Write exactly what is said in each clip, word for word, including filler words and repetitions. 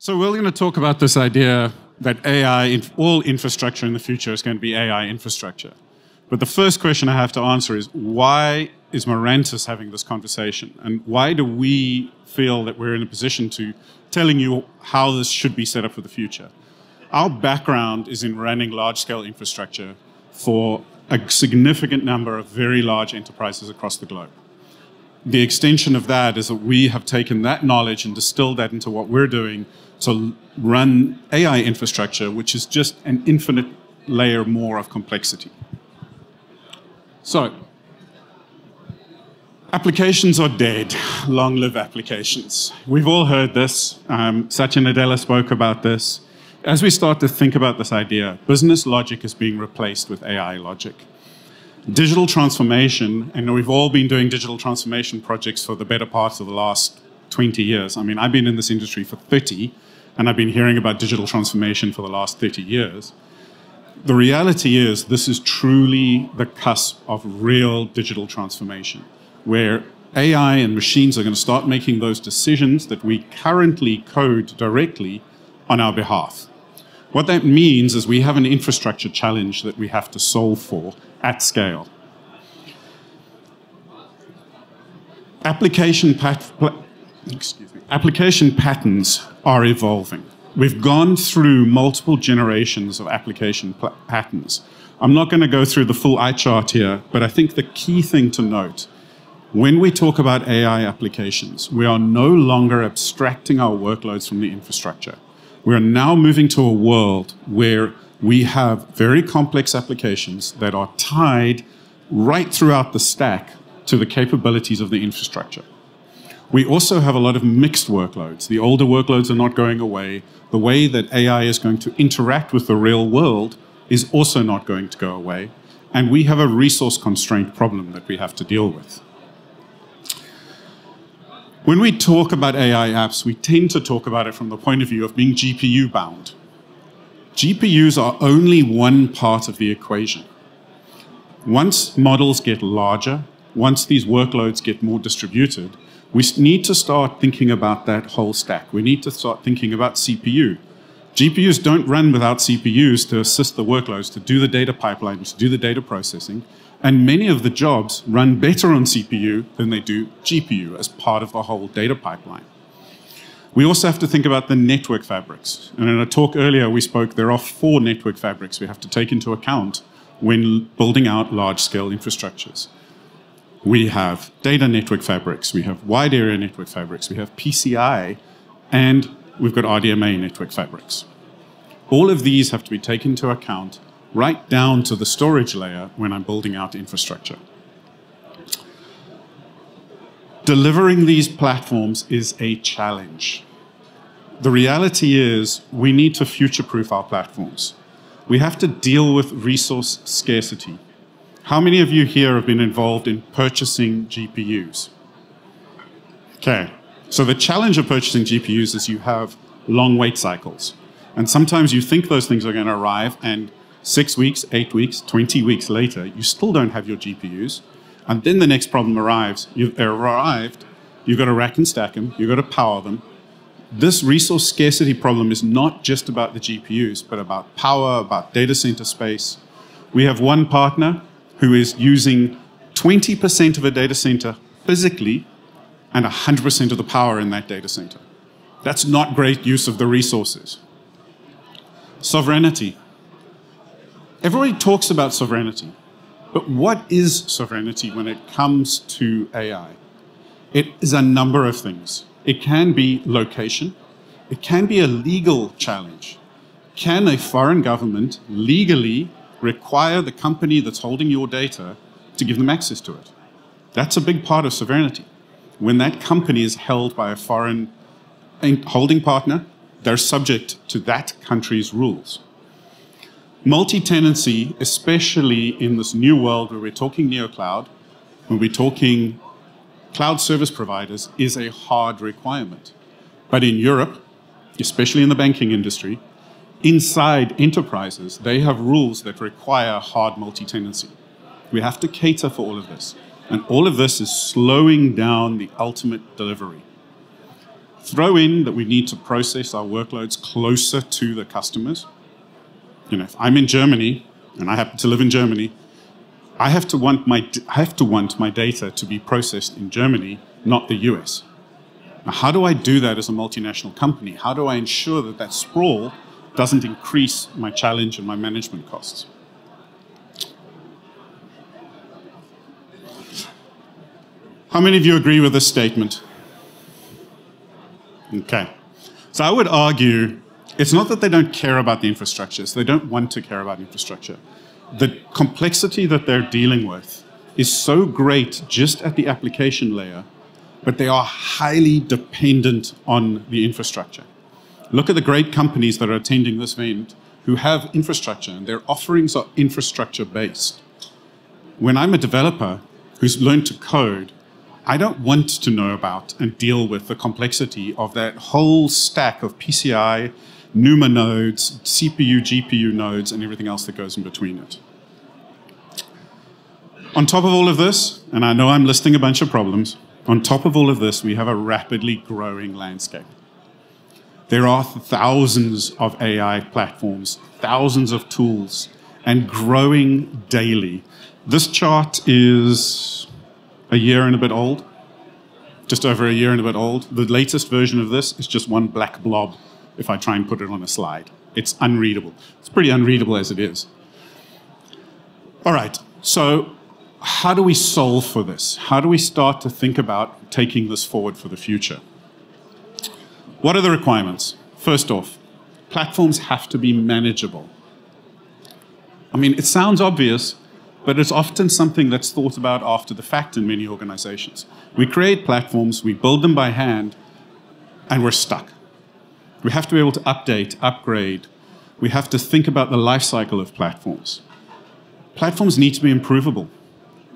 So we're going to talk about this idea that A I, all infrastructure in the future is going to be A I infrastructure. But the first question I have to answer is, why is Mirantis having this conversation? And why do we feel that we're in a position to telling you how this should be set up for the future? Our background is in running large-scale infrastructure for a significant number of very large enterprises across the globe. The extension of that is that we have taken that knowledge and distilled that into what we're doing to run A I infrastructure, which is just an infinite layer more of complexity. So, applications are dead. Long live applications. We've all heard this. Um, Satya Nadella spoke about this. As we start to think about this idea, business logic is being replaced with A I logic. Digital transformation, and we've all been doing digital transformation projects for the better part of the last twenty years. I mean, I've been in this industry for thirty, and I've been hearing about digital transformation for the last thirty years. The reality is, this is truly the cusp of real digital transformation, where A I and machines are going to start making those decisions that we currently code directly on our behalf. What that means is we have an infrastructure challenge that we have to solve for at scale. Application, pat excuse me. Application patterns are evolving. We've gone through multiple generations of application patterns. I'm not going to go through the full eye chart here, but I think the key thing to note, when we talk about A I applications, we are no longer abstracting our workloads from the infrastructure. We are now moving to a world where we have very complex applications that are tied right throughout the stack to the capabilities of the infrastructure. We also have a lot of mixed workloads. The older workloads are not going away. The way that A I is going to interact with the real world is also not going to go away. And we have a resource constraint problem that we have to deal with. When we talk about A I apps, we tend to talk about it from the point of view of being G P U bound. G P Us are only one part of the equation. Once models get larger, once these workloads get more distributed, we need to start thinking about that whole stack. We need to start thinking about C P U. G P Us don't run without C P Us to assist the workloads, to do the data pipeline, to do the data processing. And many of the jobs run better on C P U than they do G P U as part of the whole data pipeline. We also have to think about the network fabrics. And in a talk earlier, we spoke there are four network fabrics we have to take into account when building out large-scale infrastructures. We have data network fabrics, we have wide area network fabrics, we have P C I, and we've got R D M A network fabrics. All of these have to be taken into account right down to the storage layer when I'm building out infrastructure. Delivering these platforms is a challenge. The reality is we need to future-proof our platforms. We have to deal with resource scarcity. How many of you here have been involved in purchasing G P Us? Okay, so the challenge of purchasing G P Us is you have long wait cycles. And sometimes you think those things are going to arrive, and six weeks, eight weeks, twenty weeks later, you still don't have your G P Us. And then the next problem arrives. You've arrived, you've got to rack and stack them, you've got to power them. This resource scarcity problem is not just about the G P Us, but about power, about data center space. We have one partner who is using twenty percent of a data center physically and one hundred percent of the power in that data center. That's not great use of the resources. Sovereignty. Everybody talks about sovereignty, but what is sovereignty when it comes to A I? It is a number of things. It can be location. It can be a legal challenge. Can a foreign government legally require the company that's holding your data to give them access to it? That's a big part of sovereignty. When that company is held by a foreign holding partner, they're subject to that country's rules. Multi-tenancy, especially in this new world where we're talking NeoCloud, when we're talking cloud service providers, is a hard requirement. But in Europe, especially in the banking industry, inside enterprises, they have rules that require hard multi-tenancy. We have to cater for all of this. And all of this is slowing down the ultimate delivery. Throw in that we need to process our workloads closer to the customers. You know, if I'm in Germany, and I happen to live in Germany, I have to want my, I have to want my data to be processed in Germany, not the U S. Now, how do I do that as a multinational company? How do I ensure that that sprawl doesn't increase my challenge and my management costs? How many of you agree with this statement? Okay. So I would argue it's not that they don't care about the infrastructure, it's they don't want to care about infrastructure. The complexity that they're dealing with is so great just at the application layer, but they are highly dependent on the infrastructure. Look at the great companies that are attending this event who have infrastructure, and their offerings are infrastructure-based. When I'm a developer who's learned to code, I don't want to know about and deal with the complexity of that whole stack of P C I, NUMA nodes, C P U, G P U nodes, and everything else that goes in between it. On top of all of this, and I know I'm listing a bunch of problems, on top of all of this, we have a rapidly growing landscape. There are thousands of A I platforms, thousands of tools, and growing daily. This chart is a year and a bit old, just over a year and a bit old. The latest version of this is just one black blob if I try and put it on a slide. It's unreadable. It's pretty unreadable as it is. All right, so how do we solve for this? How do we start to think about taking this forward for the future? What are the requirements? First off, platforms have to be manageable. I mean, it sounds obvious, but it's often something that's thought about after the fact in many organizations. We create platforms, we build them by hand, and we're stuck. We have to be able to update, upgrade. We have to think about the life cycle of platforms. Platforms need to be improvable.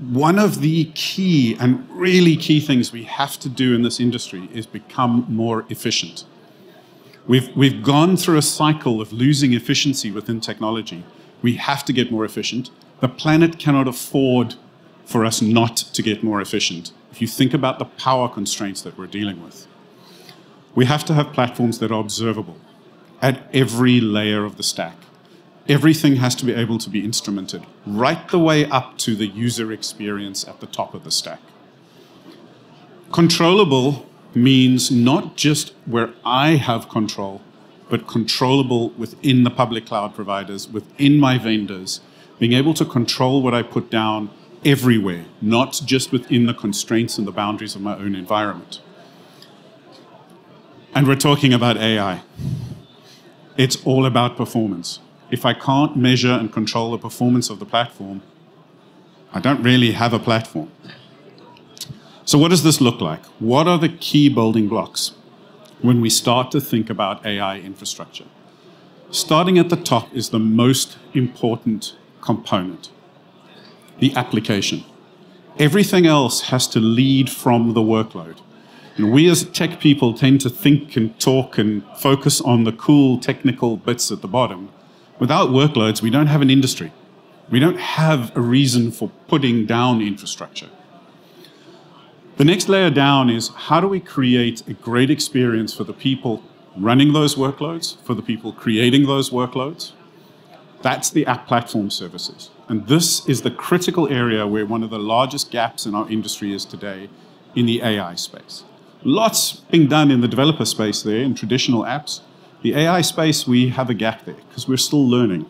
One of the key and really key things we have to do in this industry is become more efficient. We've, we've gone through a cycle of losing efficiency within technology. We have to get more efficient. The planet cannot afford for us not to get more efficient. If you think about the power constraints that we're dealing with. We have to have platforms that are observable at every layer of the stack. Everything has to be able to be instrumented right the way up to the user experience at the top of the stack. Controllable means not just where I have control, but controllable within the public cloud providers, within my vendors, being able to control what I put down everywhere, not just within the constraints and the boundaries of my own environment. And we're talking about A I. It's all about performance. If I can't measure and control the performance of the platform, I don't really have a platform. So what does this look like? What are the key building blocks when we start to think about A I infrastructure? Starting at the top is the most important component, the application. Everything else has to lead from the workload. And we as tech people tend to think and talk and focus on the cool technical bits at the bottom. Without workloads, we don't have an industry. We don't have a reason for putting down infrastructure. The next layer down is how do we create a great experience for the people running those workloads, for the people creating those workloads? That's the app platform services. And this is the critical area where one of the largest gaps in our industry is today in the A I space. Lots being done in the developer space there, in traditional apps. The A I space, we have a gap there, because we're still learning.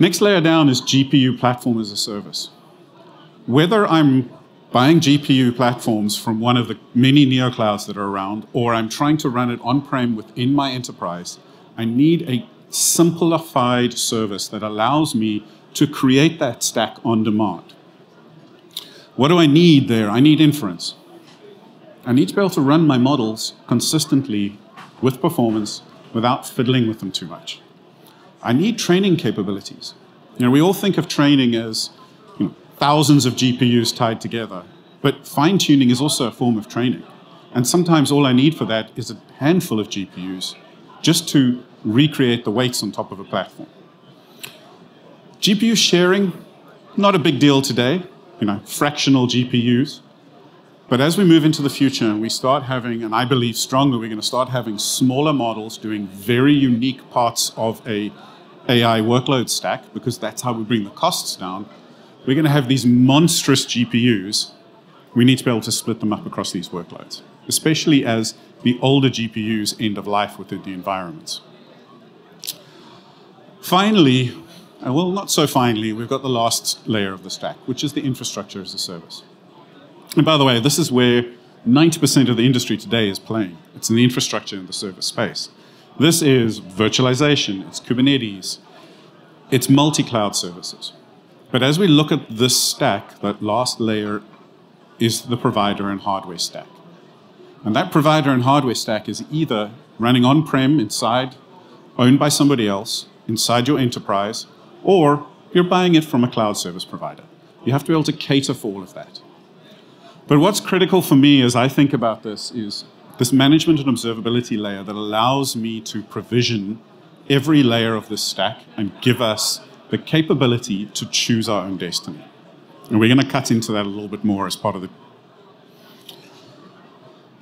Next layer down is G P U platform as a service. Whether I'm buying G P U platforms from one of the many NeoClouds that are around, or I'm trying to run it on-prem within my enterprise, I need a simplified service that allows me to create that stack on demand. What do I need there? I need inference. I need to be able to run my models consistently with performance without fiddling with them too much. I need training capabilities. You know, we all think of training as you know, thousands of G P Us tied together, but fine-tuning is also a form of training. And sometimes all I need for that is a handful of G P Us just to recreate the weights on top of a platform. G P U sharing, not a big deal today, you know, fractional G P Us. But as we move into the future, we start having, and I believe strongly we're going to start having smaller models doing very unique parts of a AI workload stack, because that's how we bring the costs down. We're going to have these monstrous G P Us. We need to be able to split them up across these workloads, especially as the older G P Us end of life within the environments. Finally, well, not so finally, we've got the last layer of the stack, which is the infrastructure as a service. And by the way, this is where ninety percent of the industry today is playing. It's in the infrastructure and the service space. This is virtualization, it's Kubernetes, it's multi-cloud services. But as we look at this stack, that last layer is the provider and hardware stack. And that provider and hardware stack is either running on-prem inside, owned by somebody else, inside your enterprise, or you're buying it from a cloud service provider. You have to be able to cater for all of that. But what's critical for me as I think about this is this management and observability layer that allows me to provision every layer of this stack and give us the capability to choose our own destiny. And we're going to cut into that a little bit more as part of the...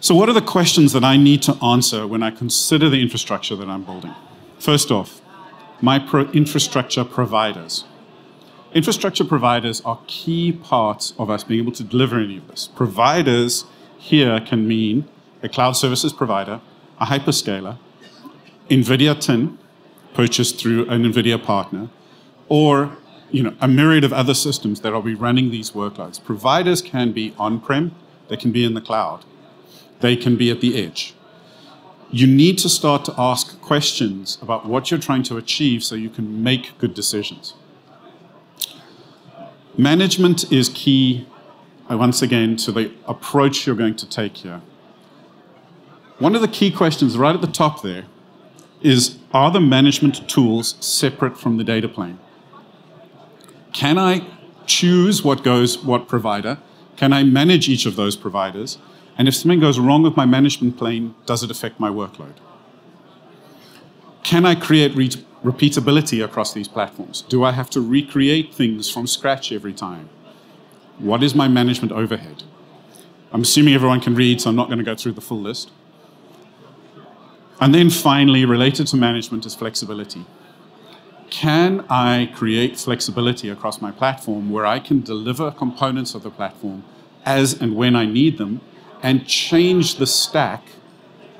So what are the questions that I need to answer when I consider the infrastructure that I'm building? First off, my pro infrastructure providers. Infrastructure providers are key parts of us being able to deliver any of this. Providers here can mean a cloud services provider, a hyperscaler, NVIDIA tin, purchased through an NVIDIA partner, or you know, a myriad of other systems that will be running these workloads. Providers can be on-prem, they can be in the cloud, they can be at the edge. You need to start to ask questions about what you're trying to achieve so you can make good decisions. Management is key, once again, to the approach you're going to take here. One of the key questions right at the top there is, are the management tools separate from the data plane? Can I choose what goes what provider? Can I manage each of those providers? And if something goes wrong with my management plane, does it affect my workload? Can I create re repeatability across these platforms? Do I have to recreate things from scratch every time? What is my management overhead? I'm assuming everyone can read, so I'm not going to go through the full list. And then finally, related to management is flexibility. Can I create flexibility across my platform where I can deliver components of the platform as and when I need them and change the stack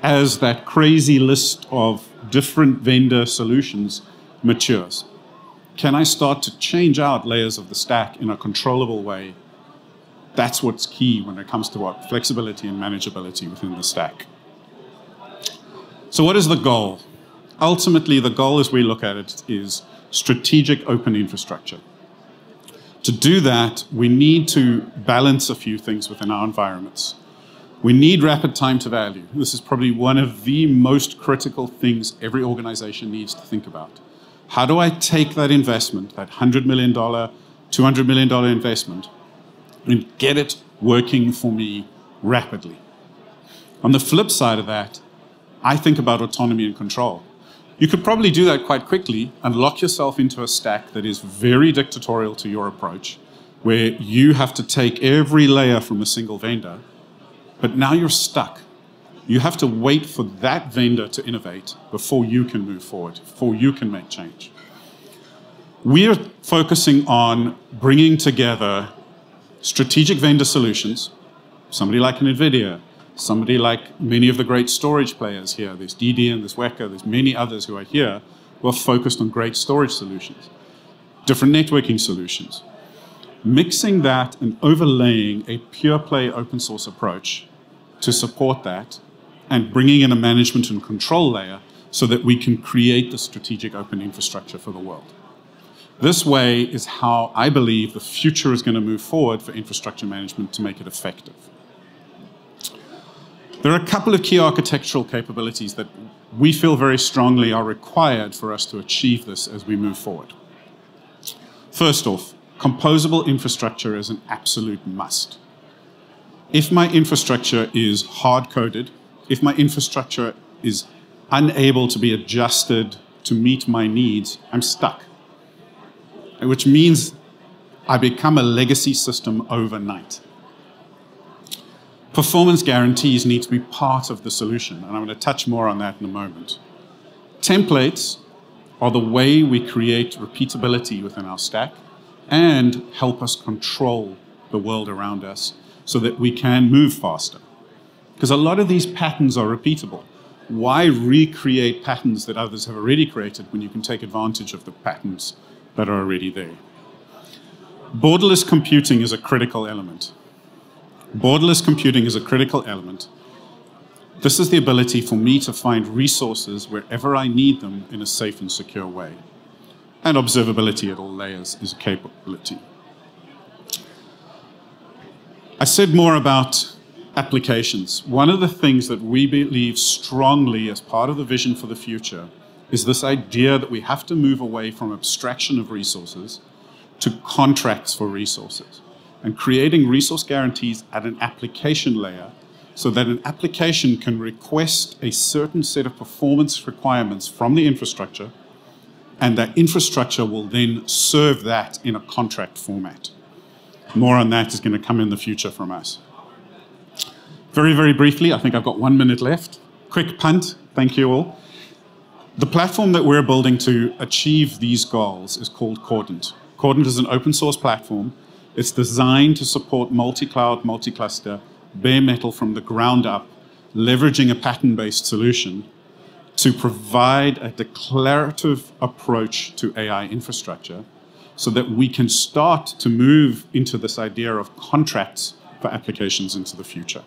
as that crazy list of different vendor solutions matures? Can I start to change out layers of the stack in a controllable way? That's what's key when it comes to what? Flexibility and manageability within the stack. So what is the goal? Ultimately, the goal as we look at it is strategic open infrastructure. To do that, we need to balance a few things within our environments. We need rapid time to value. This is probably one of the most critical things every organization needs to think about. How do I take that investment, that one hundred million dollars, two hundred million dollars investment, and get it working for me rapidly? On the flip side of that, I think about autonomy and control. You could probably do that quite quickly and lock yourself into a stack that is very dictatorial to your approach, where you have to take every layer from a single vendor, but now you're stuck. You have to wait for that vendor to innovate before you can move forward, before you can make change. We are focusing on bringing together strategic vendor solutions, somebody like an NVIDIA, somebody like many of the great storage players here, there's D D N, there's Weka, there's many others who are here, who are focused on great storage solutions, different networking solutions. Mixing that and overlaying a pure play open source approach to support that and bringing in a management and control layer so that we can create the strategic open infrastructure for the world. This way is how I believe the future is going to move forward for infrastructure management to make it effective. There are a couple of key architectural capabilities that we feel very strongly are required for us to achieve this as we move forward. First off, composable infrastructure is an absolute must. If my infrastructure is hard-coded, if my infrastructure is unable to be adjusted to meet my needs, I'm stuck. Which means I become a legacy system overnight. Performance guarantees need to be part of the solution, and I'm going to touch more on that in a moment. Templates are the way we create repeatability within our stack and help us control the world around us so that we can move faster. Because a lot of these patterns are repeatable. Why recreate patterns that others have already created when you can take advantage of the patterns that are already there? Borderless computing is a critical element. Borderless computing is a critical element. This is the ability for me to find resources wherever I need them in a safe and secure way. And observability at all layers is a capability. I said more about applications. One of the things that we believe strongly as part of the vision for the future is this idea that we have to move away from abstraction of resources to contracts for resources, and creating resource guarantees at an application layer so that an application can request a certain set of performance requirements from the infrastructure, and that infrastructure will then serve that in a contract format. More on that is going to come in the future from us. Very, very briefly, I think I've got one minute left. Quick punt, thank you all. The platform that we're building to achieve these goals is called k zero rdent. k zero rdent is an open source platform. It's designed to support multi-cloud, multi-cluster, bare metal from the ground up, leveraging a pattern-based solution to provide a declarative approach to A I infrastructure so that we can start to move into this idea of contracts for applications into the future.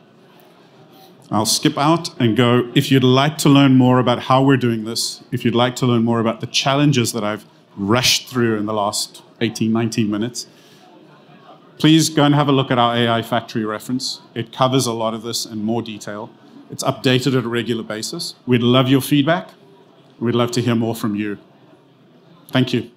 I'll skip out and go, if you'd like to learn more about how we're doing this, if you'd like to learn more about the challenges that I've rushed through in the last eighteen, nineteen minutes, please go and have a look at our A I Factory reference. It covers a lot of this in more detail. It's updated at a regular basis. We'd love your feedback. We'd love to hear more from you. Thank you.